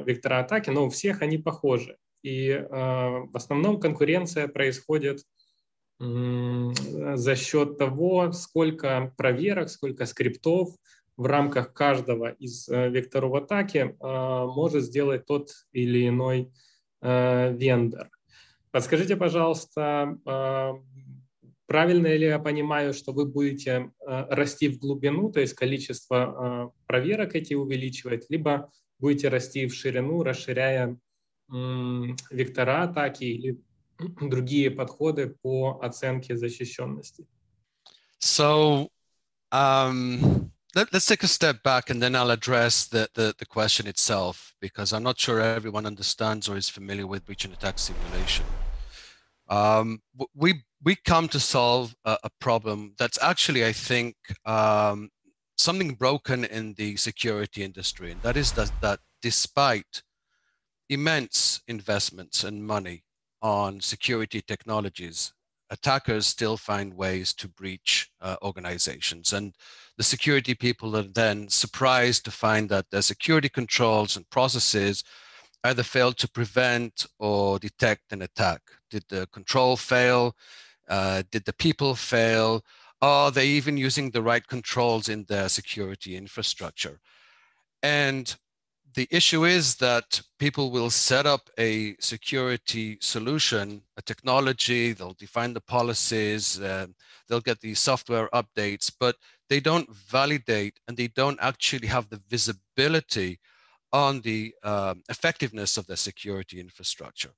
вектора атаки, но у всех они похожи. И в основном конкуренция происходит за счет того, сколько проверок, сколько скриптов в рамках каждого из векторов атаки может сделать тот или иной вендор. Подскажите, пожалуйста, правильно ли я понимаю, что вы будете расти в глубину, то есть количество проверок эти увеличивать, либо будете расти в ширину, расширяя вектора атаки или другие подходы по оценке защищенности? So, let's take a step back and then I'll address the question itself, because I'm not sure everyone understands or is familiar with breach and attack simulation. We come to solve a problem that's actually, I think, something broken in the security industry, and that is that despite immense investments and money on security technologies, attackers still find ways to breach organizations. And the security people are then surprised to find that their security controls and processes either failed to prevent or detect an attack. Did the control fail? Did the people fail? Are they even using the right controls in their security infrastructure? And the issue is that people will set up a security solution, a technology, they'll define the policies, they'll get the software updates, but they don't validate and they don't actually have the visibility on the effectiveness of their security infrastructure.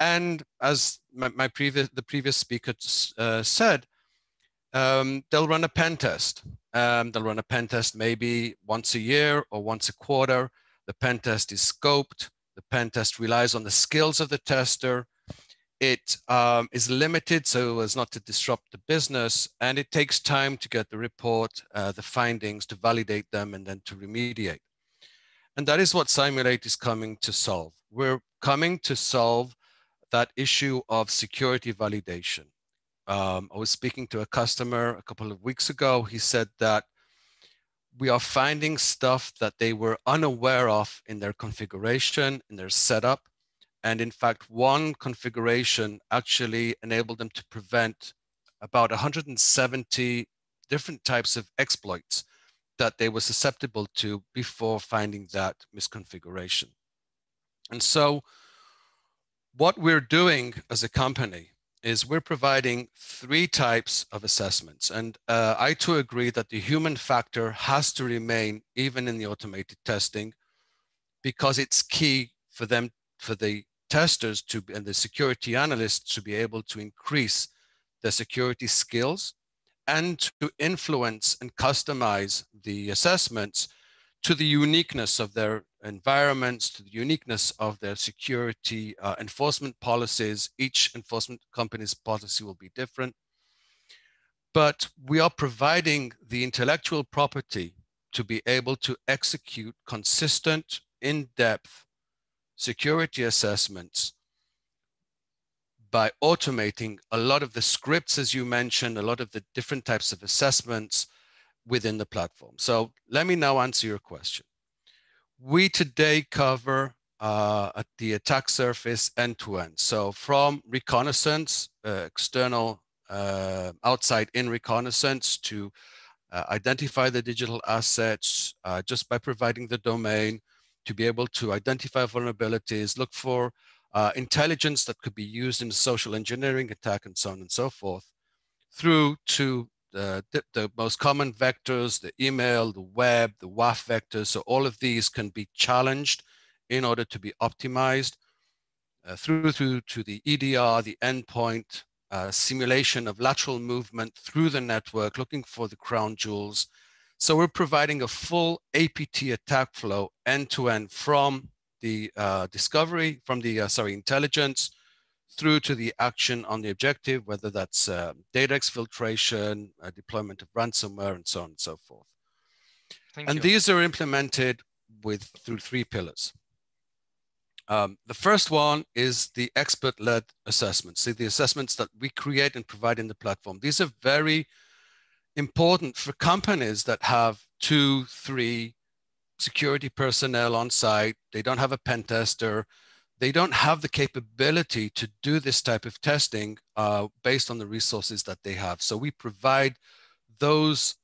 And as the previous speaker said, they'll run a pen test. They'll run a pen test maybe once a year or once a quarter. The pen test is scoped. The pen test relies on the skills of the tester. It is limited so as not to disrupt the business, and it takes time to get the report, the findings, to validate them, and then to remediate. And that is what Simulate is coming to solve. We're coming to solve that issue of security validation. I was speaking to a customer a couple of weeks ago. He said that we are finding stuff that they were unaware of in their configuration, in their setup. And in fact, one configuration actually enabled them to prevent about 170 different types of exploits that they were susceptible to before finding that misconfiguration. And so what we're doing as a company is we're providing three types of assessments. And I too agree that the human factor has to remain even in the automated testing, because it's key for them, for the testers to, and the security analysts to be able to increase their security skills and to influence and customize the assessments to the uniqueness of their environments, to the uniqueness of their security enforcement policies. Each enforcement company's policy will be different. But we are providing the intellectual property to be able to execute consistent, in-depth security assessments by automating a lot of the scripts, as you mentioned, a lot of the different types of assessments within the platform. So let me now answer your question. We today cover the attack surface end-to-end. So from reconnaissance, external, outside-in reconnaissance, to identify the digital assets just by providing the domain, to be able to identify vulnerabilities, look for intelligence that could be used in social engineering attack, and so on and so forth, through to the most common vectors, the email, the web, the WAF vectors. So all of these can be challenged in order to be optimized through to the EDR, the endpoint, simulation of lateral movement through the network, looking for the crown jewels. So we're providing a full APT attack flow end-to-end from the discovery, from the, intelligence, through to the action on the objective, whether that's data exfiltration, deployment of ransomware, and so on and so forth. And these are implemented with through three pillars. The first one is the expert-led assessments. So the assessments that we create and provide in the platform. These are very important for companies that have 2, 3 security personnel on site. They don't have a pen tester. They don't have the capability to do this type of testing based on the resources that they have. So we provide those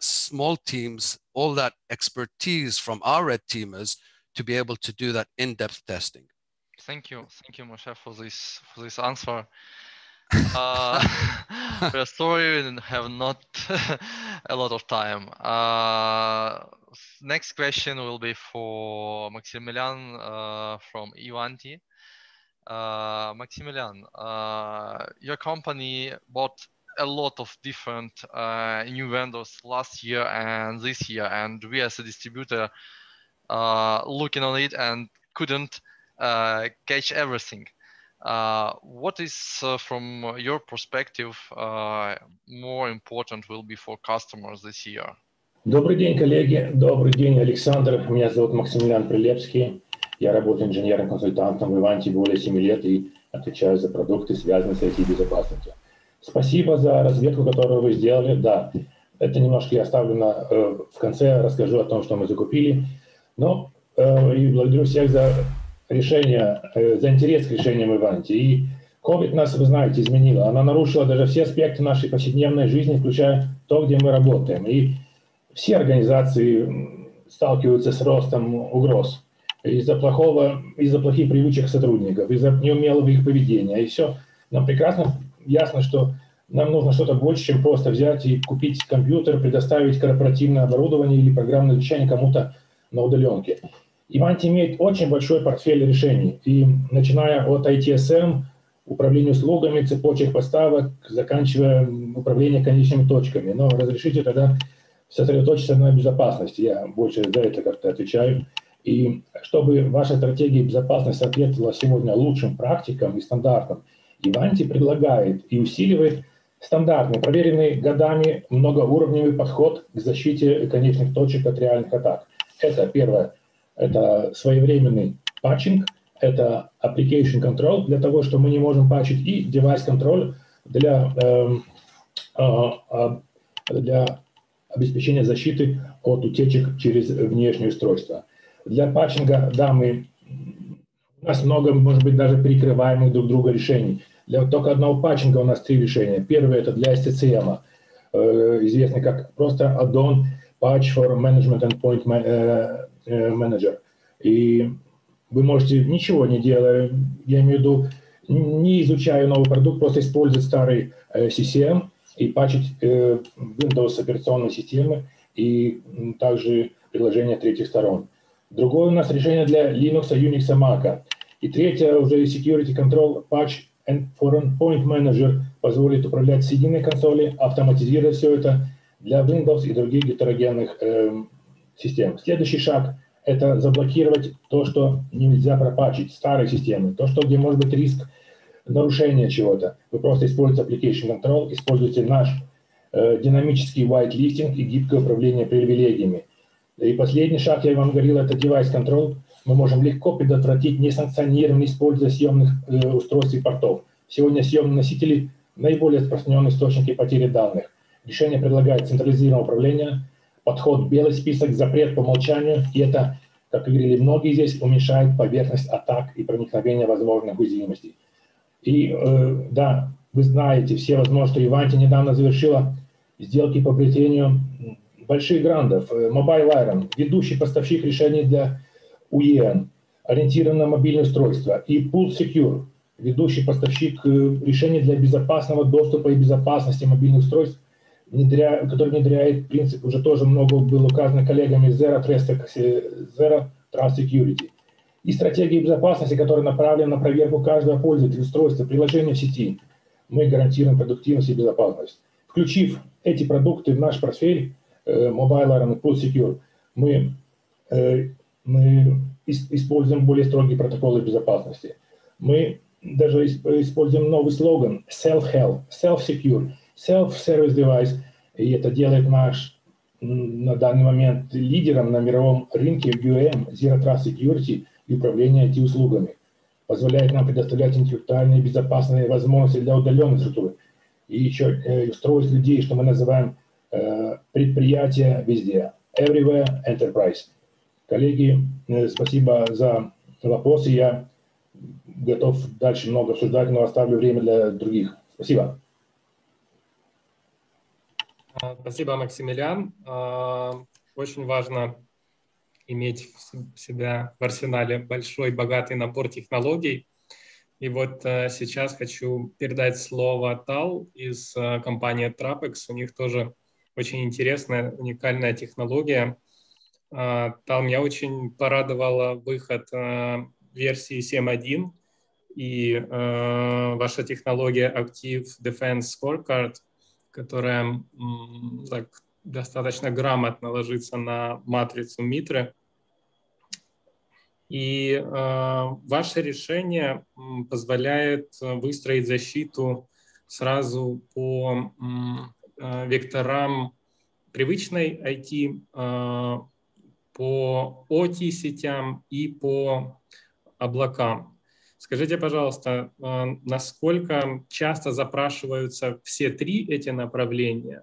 small teams all that expertise from our red teamers to be able to do that in-depth testing. Thank you, Moshe, for this answer. We're sorry we have not a lot of time. Next question will be for Maximilian from Ivanti. Maximilian, your company bought a lot of different new vendors last year and this year, and we as a distributor looking on it and couldn't catch everything. What is from your perspective more important will be for customers this year? Добрый день, коллеги. Добрый день, Александр. Меня зовут Максимилиан Прилепский. Я работаю инженером-консультантом в Ivanti более 7 лет и отвечаю за продукты, связанные с IT-безопасностью. Спасибо за разведку, которую вы сделали. Да, это немножко я оставлю на, в конце, расскажу о том, что мы закупили. Но и благодарю всех за решение, за интерес к решениям Ivanti. И COVID нас, вы знаете, изменила. Она нарушила даже все аспекты нашей повседневной жизни, включая то, где мы работаем. И все организации сталкиваются с ростом угроз из-за плохих привычек сотрудников, из-за неумелого их поведения. И все. Нам прекрасно ясно, что нам нужно что-то больше, чем просто взять и купить компьютер, предоставить корпоративное оборудование или программное обеспечение кому-то на удаленке. Ivanti имеет очень большой портфель решений, и начиная от ITSM, управления услугами, цепочек поставок, заканчивая управлением конечными точками. Но разрешите тогда сосредоточиться на безопасности, я больше за это как-то отвечаю. И чтобы ваша стратегия безопасности соответствовала сегодня лучшим практикам и стандартам, Ivanti предлагает и усиливает стандартный, проверенный годами многоуровневый подход к защите конечных точек от реальных атак. Это первое. Это своевременный патчинг, это application control для того, что мы не можем патчить, и device control для обеспечения защиты от утечек через внешнее устройство. Для патчинга, да, у нас много, может быть, даже перекрываемых друг друга решений. Для только одного патчинга у нас 3 решения. Первое – это для SCCM, известный как просто add-on patch for management endpoint менеджер. И вы можете ничего не делать, я имею в виду, не изучая новый продукт, просто использовать старый CCM и патчить Windows операционной системы и также приложения третьих сторон. Другое у нас решение для Linux, Unix, Mac. И третье уже Security Control Patch and Foreign Point Manager позволит управлять с единой консоли, автоматизировать все это для Windows и других гетерогенных систем. Следующий шаг – это заблокировать то, что нельзя пропатчить, старые системы, то, что, где может быть риск нарушения чего-то. Вы просто используете Application Control, используете наш динамический whitelisting и гибкое управление привилегиями. И последний шаг, я вам говорил, это Device Control. Мы можем легко предотвратить несанкционированное использование съемных устройств и портов. Сегодня съемные носители – наиболее распространенные источники потери данных. Решение предлагает централизированное управление, подход белый список, запрет по умолчанию, и это, как говорили многие здесь, уменьшает поверхность атак и проникновение возможных уязвимостей. И да, вы знаете все, возможно, что Ivanti недавно завершила сделки по приобретению больших грандов. Mobile Iron, ведущий поставщик решений для УЕН, ориентирован на мобильное устройство, и Pulse Secure, ведущий поставщик решений для безопасного доступа и безопасности мобильных устройств который внедряет принцип, уже тоже много было указано коллегами, Zero Trust Security. И стратегии безопасности, которая направлена на проверку каждого пользователя, устройства, приложения в сети. Мы гарантируем продуктивность и безопасность. Включив эти продукты в наш портфель, Mobile и Pulse Secure, мы используем более строгие протоколы безопасности. Мы даже используем новый слоган Self-Help, Self-Secure, Self-Service Device. И это делает наш на данный момент лидером на мировом рынке UEM, Zero Trust Security и управление IT-услугами. Позволяет нам предоставлять интеллектуальные безопасные возможности для удаленной структуры. И еще устроить людей, что мы называем предприятия везде. Everywhere Enterprise. Коллеги, спасибо за вопросы. Я готов дальше много обсуждать, но оставлю время для других. Спасибо. Спасибо, Максимилиан. Очень важно иметь в себя в арсенале большой, богатый набор технологий. И вот сейчас хочу передать слово Тал из компании Trapex. У них тоже очень интересная, уникальная технология. Тал, меня очень порадовала выход версии 7.1 и ваша технология Active Defense Scorecard, которая так, достаточно грамотно ложится на матрицу Митры. И ваше решение позволяет выстроить защиту сразу по векторам привычной IT, по OT-сетям и по облакам. Скажите, пожалуйста, насколько часто запрашиваются все три эти направления?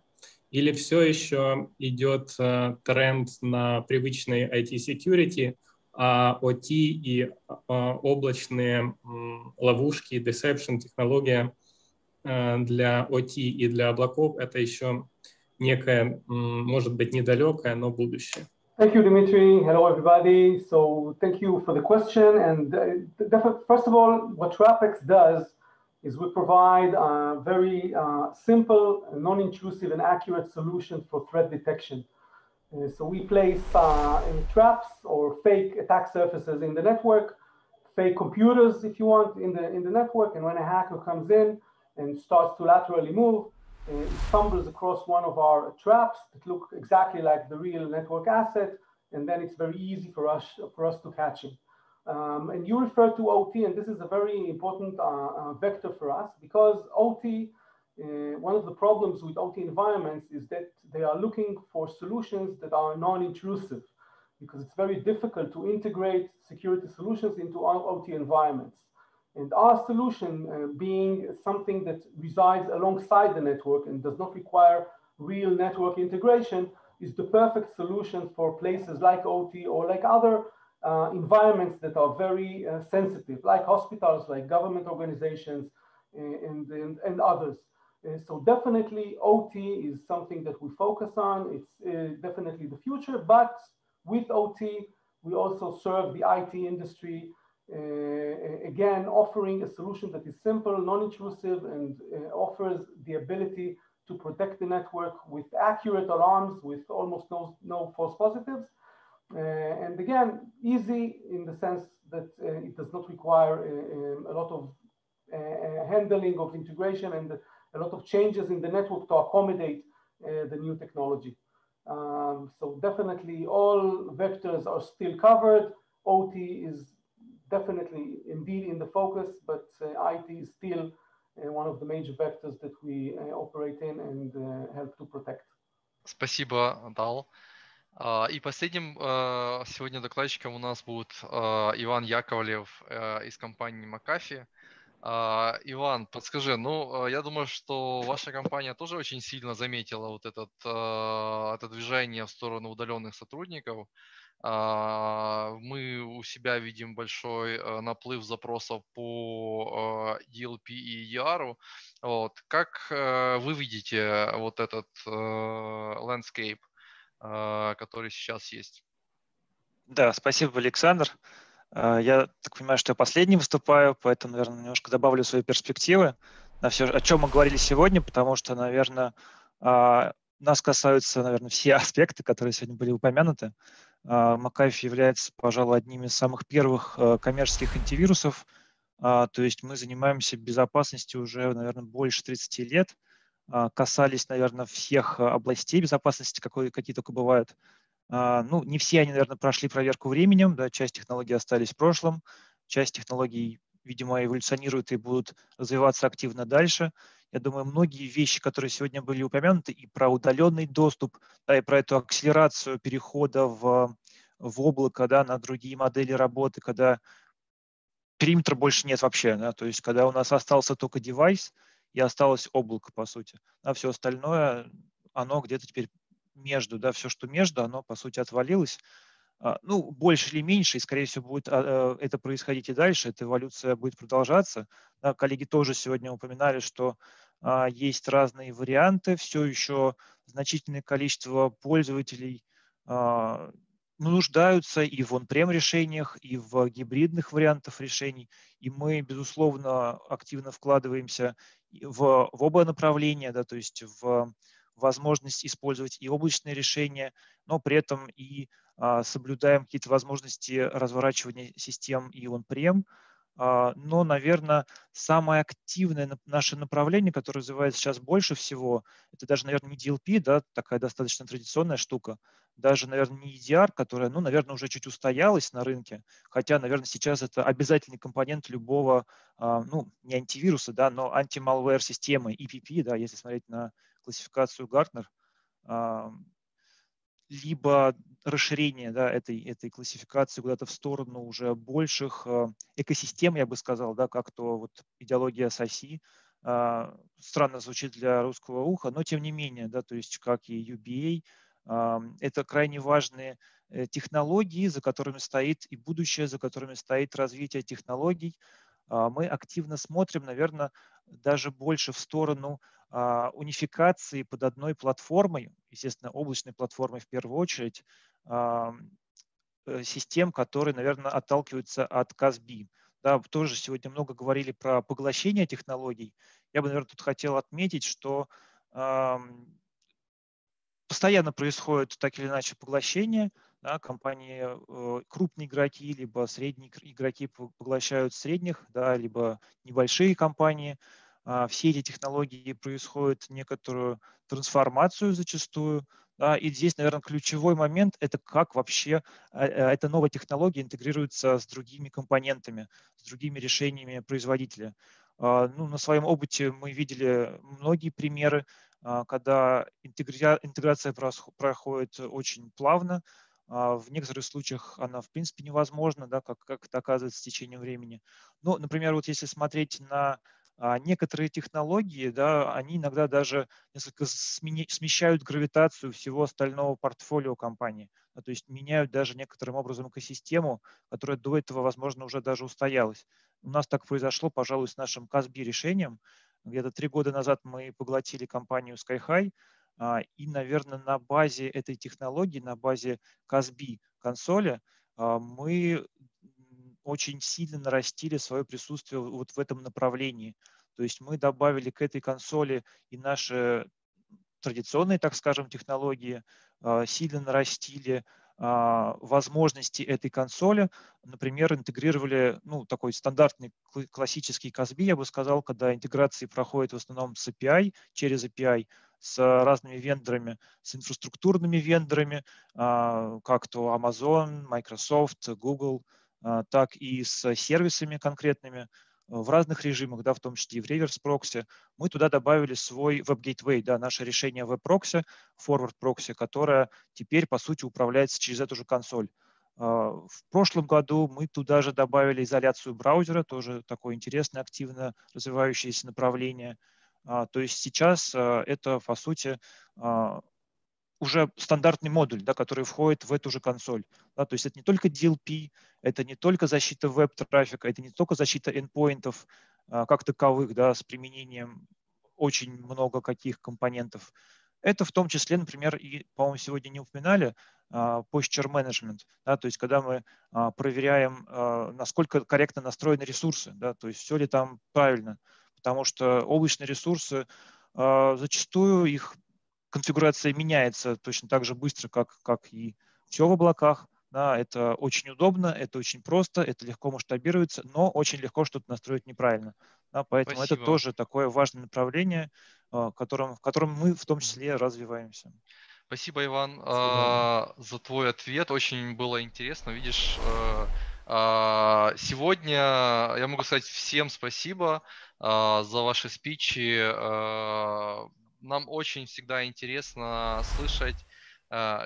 Или все еще идет тренд на привычные IT-security, а OT и облачные ловушки, deception технология для OT и для облаков — это еще некое, может быть, недалекое, но будущее? Thank you, Dimitri. Hello, everybody. So thank you for the question. And first of all, what Trapex does is we provide a very simple, non-intrusive and accurate solution for threat detection. So we place traps or fake attack surfaces in the network, fake computers, if you want, in the network. And when a hacker comes in and starts to laterally move, it stumbles across one of our traps that look exactly like the real network asset, and then it's very easy for us to catch it. And you refer to OT, and this is a very important vector for us, because OT, one of the problems with OT environments is that they are looking for solutions that are non-intrusive, because it's very difficult to integrate security solutions into our OT environments. And our solution being something that resides alongside the network and does not require real network integration is the perfect solution for places like OT or like other environments that are very sensitive, like hospitals, like government organizations, and others. So definitely OT is something that we focus on. It's definitely the future, but with OT, we also serve the IT industry, again, offering a solution that is simple, non-intrusive, and offers the ability to protect the network with accurate alarms, with almost no false positives. And again, easy in the sense that it does not require a lot of handling of integration and a lot of changes in the network to accommodate the new technology. So definitely all vectors are still covered. OT is definitely indeed in the focus, but IT is still one of the major vectors that we operate in and help to protect. Спасибо, Дал. И последним сегодня докладчиком у нас будет Иван Яковлев из компании McAfee. Иван, подскажи, ну, я думаю, что ваша компания тоже очень сильно заметила вот это движение в сторону удаленных сотрудников. Мы у себя видим большой наплыв запросов по DLP и EDR. Вот. Как вы видите вот этот landscape, который сейчас есть? Да, спасибо, Александр. Я так понимаю, что я последний выступаю, поэтому, наверное, немножко добавлю свои перспективы на все, о чем мы говорили сегодня, потому что, наверное, Нас касаются, наверное, все аспекты, которые сегодня были упомянуты. McAfee является, пожалуй, одним из самых первых коммерческих антивирусов. То есть мы занимаемся безопасностью уже, наверное, больше 30 лет. Касались, наверное, всех областей безопасности, какие только бывают. Ну, не все они, наверное, прошли проверку временем. Да, часть технологий остались в прошлом. Часть технологий, видимо, эволюционируют и будут развиваться активно дальше. Я думаю, многие вещи, которые сегодня были упомянуты, и про удаленный доступ, да, и про эту акселерацию перехода в облако, да, на другие модели работы, когда периметра больше нет вообще, да, то есть когда у нас остался только девайс и осталось облако, по сути. А все остальное, оно где-то теперь между, да, все, что между, оно, по сути, отвалилось. Ну, больше или меньше, и, скорее всего, будет это происходить и дальше, эта эволюция будет продолжаться. Да, коллеги тоже сегодня упоминали, что есть разные варианты, все еще значительное количество пользователей нуждаются и в он-прем решениях, и в гибридных вариантах решений, и мы, безусловно, активно вкладываемся в оба направления, да, то есть в возможность использовать и облачные решения, но при этом и соблюдаем какие-то возможности разворачивания систем и on-prem. Но, наверное, самое активное наше направление, которое развивается сейчас больше всего, это даже, наверное, не DLP, да, такая достаточно традиционная штука, даже, наверное, не EDR, которая, ну, наверное, уже чуть устоялась на рынке, хотя, наверное, сейчас это обязательный компонент любого, ну, не антивируса, да, но анти-malware системы, EPP, да, если смотреть на классификацию Gartner, либо расширение, да, этой классификации куда-то в сторону уже больших экосистем, я бы сказал, да, как-то вот идеология SASE, странно звучит для русского уха, но тем не менее, да, то есть как и UBA, это крайне важные технологии, за которыми стоит и будущее, за которыми стоит развитие технологий. Мы активно смотрим, наверное, даже больше в сторону унификации под одной платформой, естественно, облачной платформой в первую очередь, систем, которые, наверное, отталкиваются от CASB. Да, тоже сегодня много говорили про поглощение технологий. Я бы, наверное, тут хотел отметить, что постоянно происходит так или иначе поглощение. Да, компании, крупные игроки, либо средние игроки поглощают средних, да, либо небольшие компании. Все эти технологии происходят некоторую трансформацию зачастую. Да, и здесь, наверное, ключевой момент – это как вообще эта новая технология интегрируется с другими компонентами, с другими решениями производителя. Ну, на своем опыте мы видели многие примеры, когда интеграция проходит очень плавно. В некоторых случаях она, в принципе, невозможна, да, как это оказывается с течением времени. Но, например, вот если смотреть на некоторые технологии, да, они иногда даже несколько смещают гравитацию всего остального портфолио компании. Да, то есть меняют даже некоторым образом экосистему, которая до этого, возможно, уже даже устоялась. У нас так произошло, пожалуй, с нашим CASB-решением. Где-то 3 года назад мы поглотили компанию SkyHigh, и, наверное, на базе этой технологии, на базе CASB консоли мы очень сильно нарастили свое присутствие вот в этом направлении. То есть мы добавили к этой консоли и наши традиционные, так скажем, технологии, сильно нарастили возможности этой консоли. Например, интегрировали, ну, такой стандартный классический CASB, я бы сказал, когда интеграции проходят в основном с API, через API, с разными вендорами, с инфраструктурными вендорами, как то Amazon, Microsoft, Google, так и с сервисами конкретными в разных режимах, да, в том числе и в реверс-прокси. Мы туда добавили свой веб-гейтвей, да, наше решение веб-прокси, форвард-прокси, которое теперь, по сути, управляется через эту же консоль. В прошлом году мы туда же добавили изоляцию браузера, тоже такое интересное, активно развивающееся направление. То есть сейчас это, по сути, уже стандартный модуль, да, который входит в эту же консоль. Да, то есть это не только DLP, это не только защита веб-трафика, это не только защита эндпоинтов как таковых, да, с применением очень много каких компонентов. Это в том числе, например, и, по-моему, сегодня не упоминали, posture management, да, то есть когда мы проверяем, насколько корректно настроены ресурсы, да, то есть все ли там правильно, потому что облачные ресурсы, зачастую их конфигурация меняется точно так же быстро, как и все в облаках. Да, это очень удобно, это очень просто, это легко масштабируется, но очень легко что-то настроить неправильно. Да, поэтому спасибо. Это тоже такое важное направление, в котором мы в том числе развиваемся. Спасибо, Иван, спасибо за твой ответ. Очень было интересно. Видишь, сегодня я могу сказать всем спасибо за ваши спичи. Нам очень всегда интересно слышать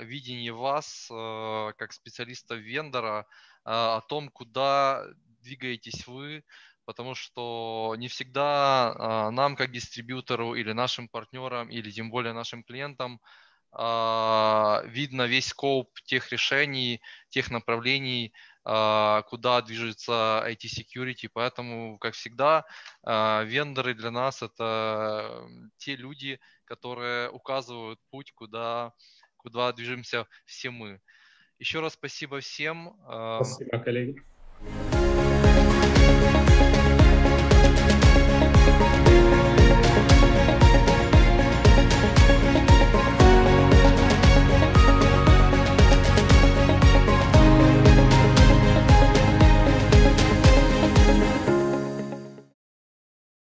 видение вас как специалиста-вендора о том, куда двигаетесь вы, потому что не всегда нам, как дистрибьютору, или нашим партнерам, или тем более нашим клиентам, видно весь скоп тех решений, тех направлений, куда движется IT-security. Поэтому, как всегда, вендоры для нас – это те люди, которые указывают путь, куда движемся все мы. Еще раз спасибо всем. Спасибо, коллеги.